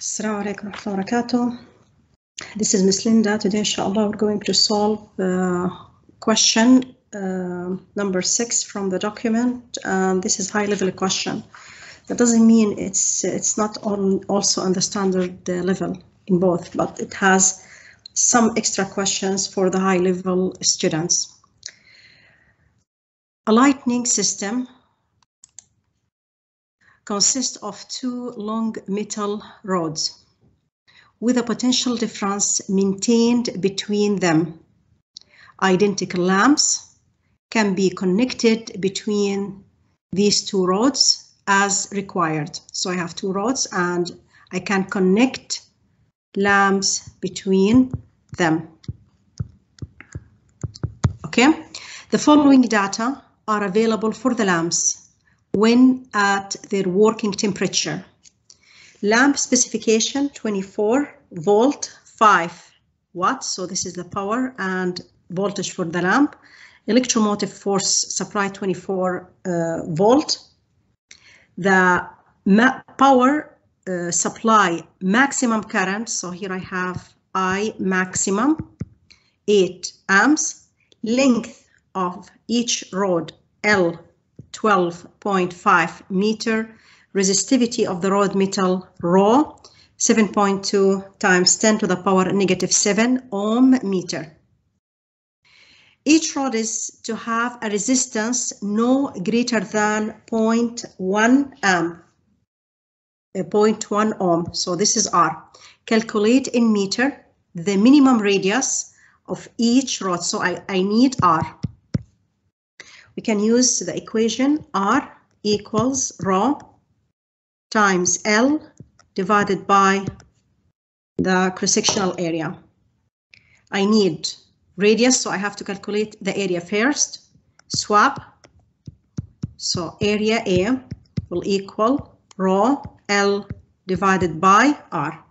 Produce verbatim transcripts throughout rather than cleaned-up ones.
Assalamu alaikum warahmatullahi wabarakatuh. This is Miss Linda. Today, inshallah, we're going to solve uh, question uh, number six from the document. Um, this is high-level question. That doesn't mean it's it's not on also on the standard level in both, but it has some extra questions for the high-level students. A lightning system consists of two long metal rods with a potential difference maintained between them. Identical lamps can be connected between these two rods as required. So I have two rods and I can connect lamps between them. Okay, the following data are available for the lamps when at their working temperature. Lamp specification twenty-four volt, five watts, so this is the power and voltage for the lamp. Electromotive force supply twenty-four uh, volt. The ma power uh, supply maximum current, so here I have I maximum, eight amps. Length of each rod L, twelve point five meter. Resistivity of the rod metal raw, seven point two times ten to the power negative seven ohm meter. Each rod is to have a resistance no greater than zero point one amp, zero point one ohm, so this is R. Calculate in meter the minimum radius of each rod, so I, I need R. We can use the equation R equals rho times L divided by the cross-sectional area. I need radius, so I have to calculate the area first. Swap, so area A will equal rho L divided by R.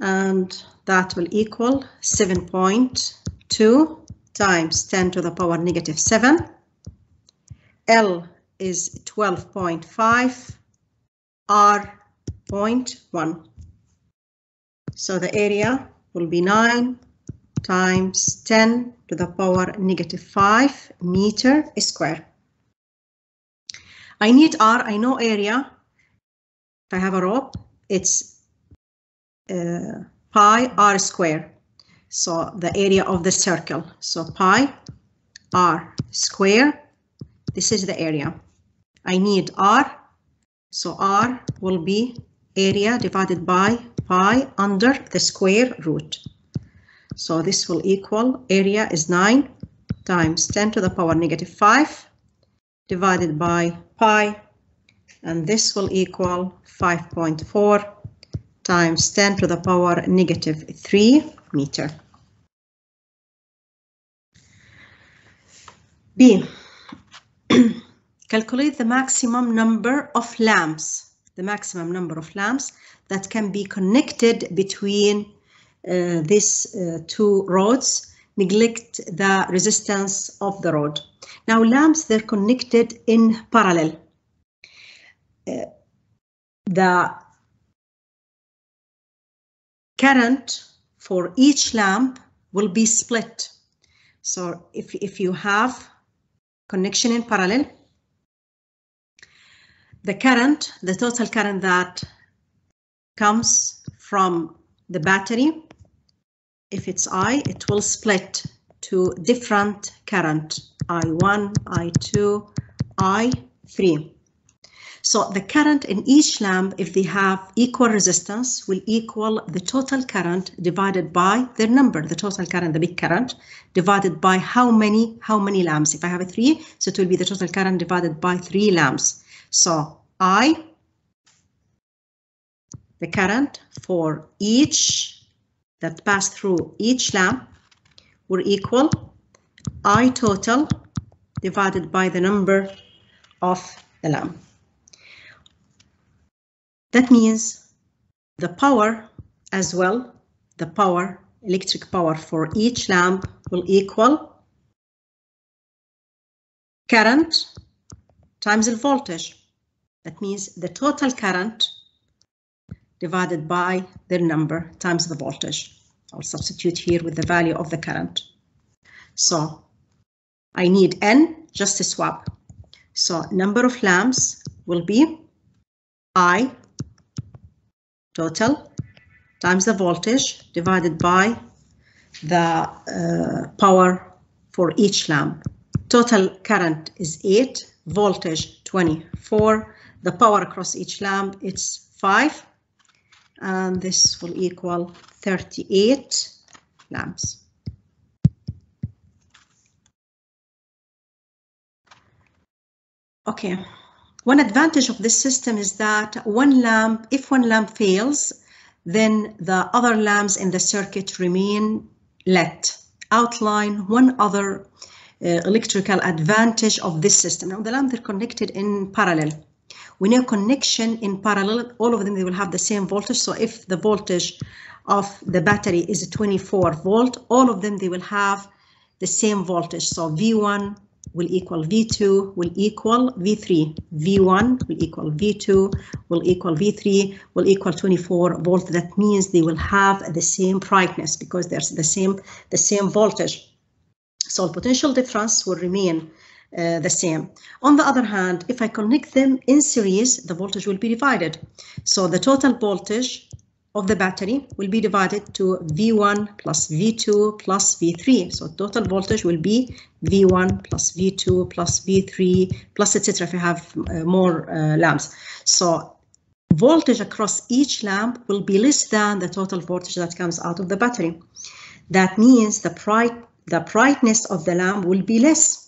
And that will equal seven point two times ten to the power negative seven. L is twelve point five, R zero point one. So the area will be nine times ten to the power negative five meter square. I need R, I know area. If I have a rope, it's uh, pi R square. So the area of the circle. So pi R square. This is the area. I need R, so R will be area divided by pi under the square root. So this will equal area is nine times ten to the power negative five divided by pi, and this will equal five point four times ten to the power negative three meter. B. Calculate the maximum number of lamps, the maximum number of lamps that can be connected between uh, these uh, two rods. Neglect the resistance of the rod. Now lamps, they're connected in parallel. Uh, the current for each lamp will be split. So if, if you have connection in parallel, the current, the total current that comes from the battery, if it's I, it will split to different current, I one, I two, I three. So the current in each lamp, if they have equal resistance, will equal the total current divided by their number, the total current, the big current, divided by how many, how many lamps. If I have a three, so it will be the total current divided by three lamps. So I, the current for each, that passed through each lamp, will equal I total divided by the number of the lamp. That means the power as well, the power, electric power for each lamp will equal current times the voltage. That means the total current divided by their number times the voltage. I'll substitute here with the value of the current. So I need N just to swap. So number of lamps will be I total times the voltage divided by the uh, power for each lamp. Total current is eight, voltage twenty-four, the power across each lamp it's five, and this will equal thirty-eight lamps. Okay, one advantage of this system is that one lamp, if one lamp fails, then the other lamps in the circuit remain lit. Outline one other uh, electrical advantage of this system. Now the lamps are connected in parallel. We know connection in parallel, all of them they will have the same voltage. So if the voltage of the battery is twenty-four volt, all of them they will have the same voltage. So V one will equal V two will equal V three. V one will equal V two will equal V three will equal twenty-four volt. That means they will have the same brightness because there's the same the same voltage. So potential difference will remain uh, the same. On the other hand, if I connect them in series, the voltage will be divided. So the total voltage of the battery will be divided to V one plus V two plus V three. So total voltage will be V one plus V two plus V three plus et cetera if you have uh, more uh, lamps. So voltage across each lamp will be less than the total voltage that comes out of the battery. That means the, bright, the brightness of the lamp will be less,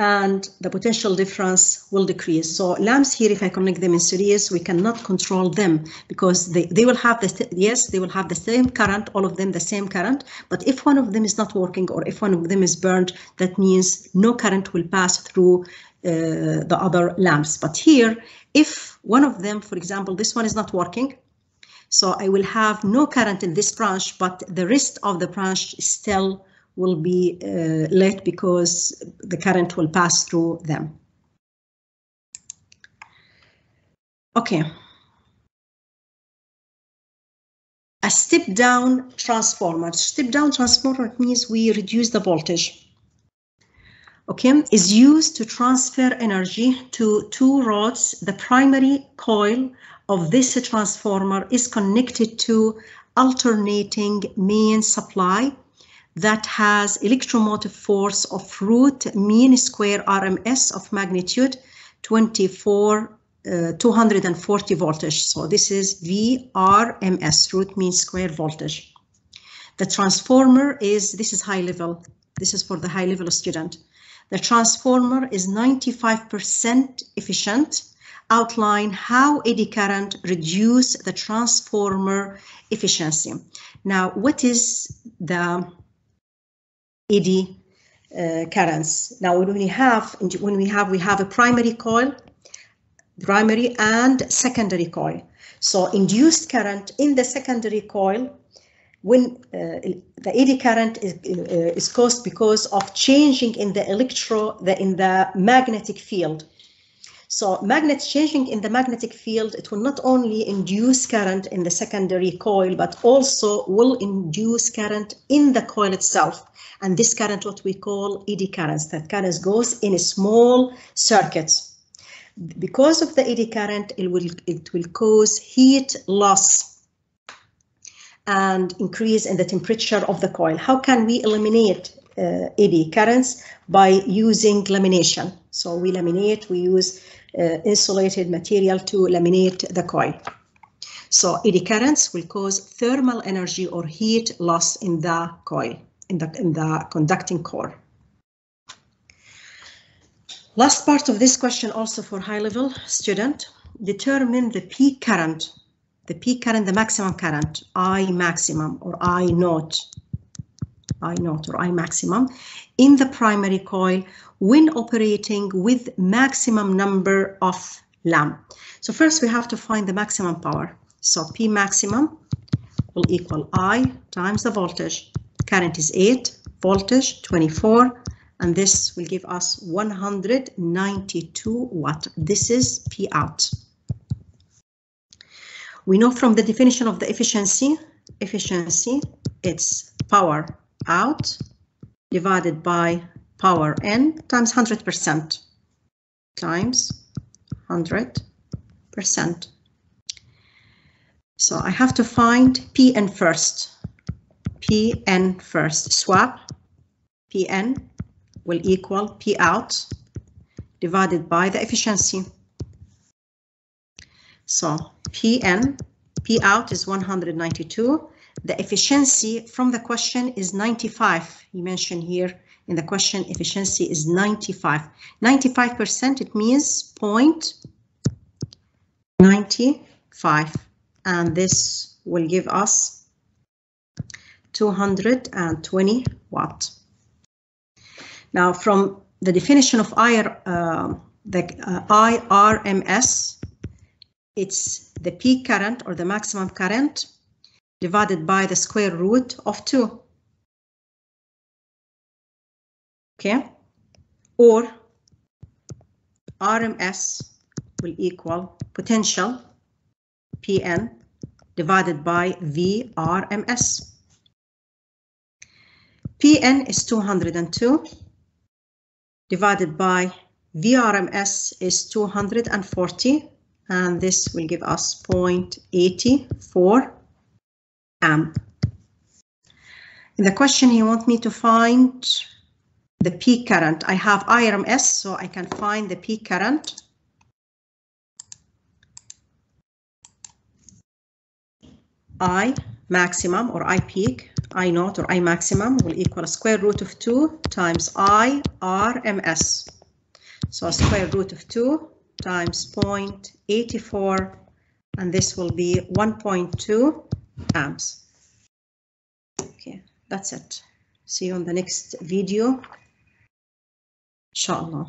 and the potential difference will decrease. So lamps here, if I connect them in series, we cannot control them because they, they will have the, yes, they will have the same current, all of them the same current, but if one of them is not working or if one of them is burnt, that means no current will pass through uh, the other lamps. But here, if one of them, for example, this one is not working, so I will have no current in this branch, but the rest of the branch is still will be uh, lit because the current will pass through them. Okay. A step-down transformer. Step-down transformer means we reduce the voltage. Okay, is used to transfer energy to two rods. The primary coil of this transformer is connected to alternating main supply that has electromotive force of root mean square R M S of magnitude twenty-four, uh, two hundred forty voltage. So this is V R M S, root mean square voltage. The transformer is, this is high level. This is for the high level student. The transformer is ninety-five percent efficient. Outline how eddy current reduce the transformer efficiency. Now, what is the eddy uh, currents? Now, when we have, when we have, we have a primary coil, primary and secondary coil. So, induced current in the secondary coil, when uh, the eddy current is uh, is caused because of changing in the electro, the, in the magnetic field. So, magnet changing in the magnetic field, it will not only induce current in the secondary coil, but also will induce current in the coil itself. And this current, what we call eddy currents, that current goes in a small circuits. Because of the eddy current, it will it will cause heat loss and increase in the temperature of the coil. How can we eliminate uh, eddy currents? By using lamination. So we laminate, we use uh, insulated material to laminate the coil. So eddy currents will cause thermal energy or heat loss in the coil, in the, in the conducting core. Last part of this question also for high level student, determine the peak current, the peak current, the maximum current, I maximum or I naught, I naught or I maximum in the primary coil when operating with maximum number of lamp. So first we have to find the maximum power. So P maximum will equal I times the voltage. Current is eight, voltage twenty-four, and this will give us one hundred ninety-two watt. This is P out. We know from the definition of the efficiency, efficiency, it's power out divided by power in times one hundred percent, times one hundred percent. So I have to find P N first. P N first, swap P N will equal P out divided by the efficiency. So P N, P out is one hundred ninety-two. The efficiency from the question is ninety-five. You mentioned here in the question efficiency is ninety-five. ninety-five percent, it means zero point nine five. And this will give us two hundred twenty watt. Now, from the definition of I R, uh, the uh, I R M S, it's the peak current or the maximum current divided by the square root of two. Okay, or R M S will equal potential P N divided by V R M S. P N is two hundred two divided by V R M S is two hundred forty, and this will give us zero point eight four amp. In the question, you want me to find the peak current. I have I R M S, so I can find the peak current. I maximum or I peak, I naught or I maximum will equal square root of two times I R M S. So square root of two times zero point eight four, and this will be one point two amps. Okay, that's it. See you on the next video. Inshallah.